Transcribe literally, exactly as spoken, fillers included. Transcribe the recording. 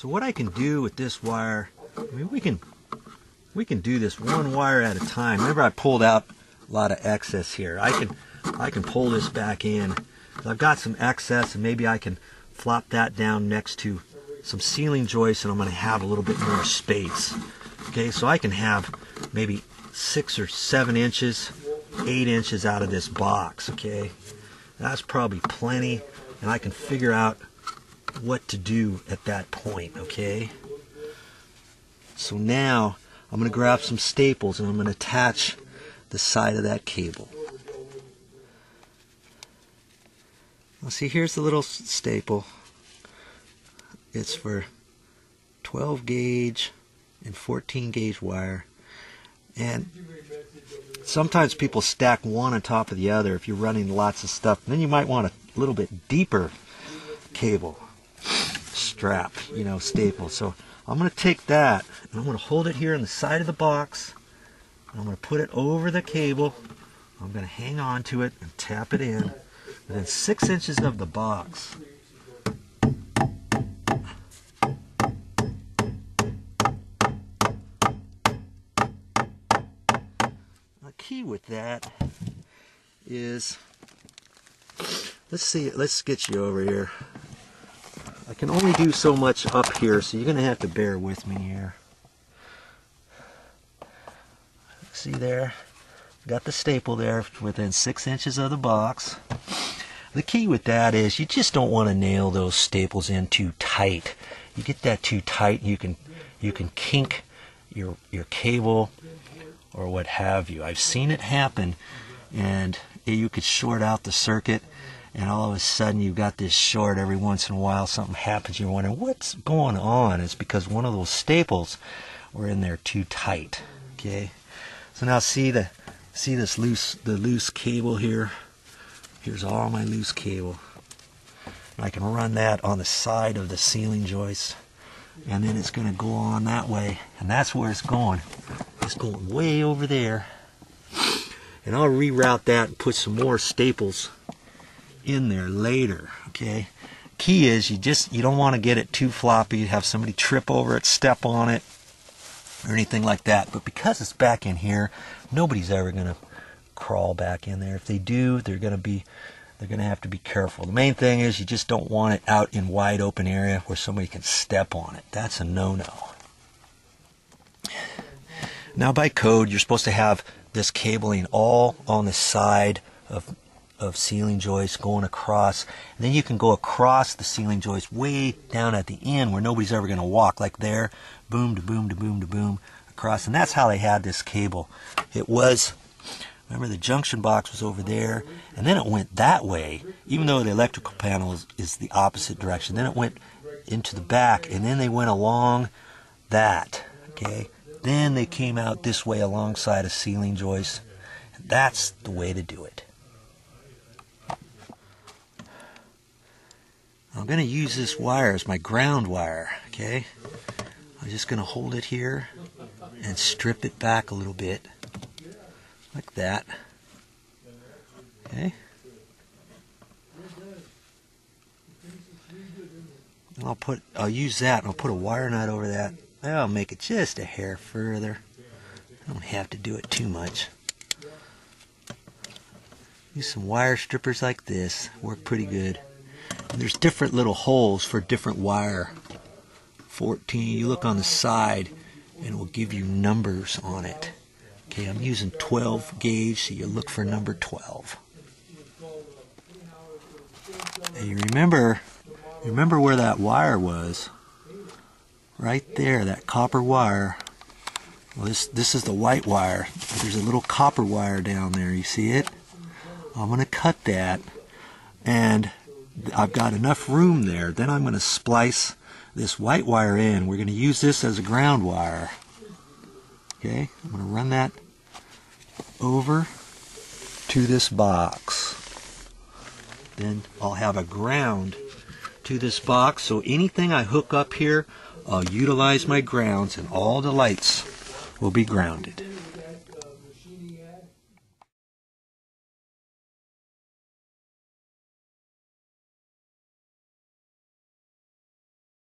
So what I can do with this wire, I mean, we can we can do this one wire at a time. Remember, I pulled out a lot of excess here. I can I can pull this back in. I've got some excess, and maybe I can flop that down next to some ceiling joists, and I'm going to have a little bit more space. Okay, so I can have maybe six or seven inches, eight inches out of this box. Okay, that's probably plenty, and I can figure out what to do at that point. Okay, so now I'm going to grab some staples and I'm going to attach the side of that cable. Now see, here's the little staple. It's for twelve gauge and fourteen gauge wire, and sometimes people stack one on top of the other if you're running lots of stuff. Then you might want a little bit deeper cable strap, you know, staple. So I'm going to take that and I'm going to hold it here on the side of the box, and I'm going to put it over the cable. I'm going to hang on to it and tap it in within six inches of the box. Key with that is, let's see, let's get you over here. I can only do so much up here, so you're gonna have to bear with me here. See there, got the staple there within six inches of the box. The key with that is you just don't want to nail those staples in too tight. You get that too tight, you can you can kink your your cable or what have you. I've seen it happen, and you could short out the circuit, and all of a sudden you've got this short. Every once in a while something happens, you're wondering what's going on. It's because one of those staples were in there too tight. Okay, so now see the see this loose the loose cable here. Here's all my loose cable, and I can run that on the side of the ceiling joist, and then it's going to go on that way, and that's where it's going. It's going way over there, and I'll reroute that and put some more staples in there later. Okay, key is you just you don't want to get it too floppy, have somebody trip over it, step on it, or anything like that. But because it's back in here, nobody's ever going to crawl back in there. If they do, they're going to be they're going to have to be careful. The main thing is you just don't want it out in wide open area where somebody can step on it. That's a no-no. Now by code, you're supposed to have this cabling all on the side of, of ceiling joists going across. And then you can go across the ceiling joist way down at the end where nobody's ever going to walk. Like there, boom to boom to boom to boom across. And that's how they had this cable. It was, remember, the junction box was over there. And then it went that way, even though the electrical panel is, is the opposite direction. Then it went into the back, and then they went along that. Okay. Then they came out this way alongside a ceiling joist. And that's the way to do it. I'm going to use this wire as my ground wire, okay? I'm just going to hold it here and strip it back a little bit, like that, okay? And I'll put, I'll use that, and I'll put a wire nut over that. I'll make it just a hair further. I don't have to do it too much. Use some wire strippers like this. Work pretty good. And there's different little holes for different wire. fourteen, you look on the side and it will give you numbers on it. Okay, I'm using twelve gauge, so you look for number twelve. And you remember, remember where that wire was. Right there, that copper wire. Well, this this is the white wire. There's a little copper wire down there. You see it? I'm going to cut that, and I've got enough room there. Then I'm going to splice this white wire in. We're going to use this as a ground wire. Okay, I'm going to run that over to this box. Then I'll have a ground to this box. So anything I hook up here, I'll utilize my grounds, and all the lights will be grounded.